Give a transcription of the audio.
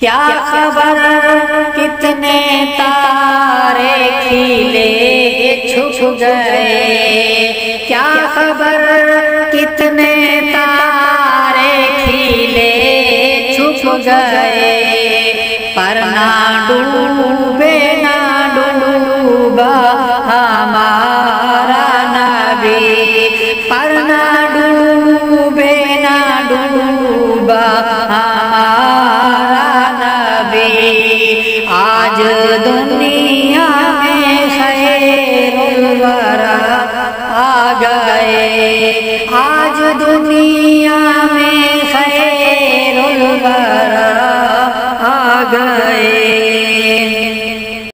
क्या खबर कितने तारे खिले छुप गए, क्या खबर कितने तारे खिले छुप गए, पर ना डूबा हमारा नबी, पर ना डूबा आज दुनिया में खैर वरा आ गए, आज दुनिया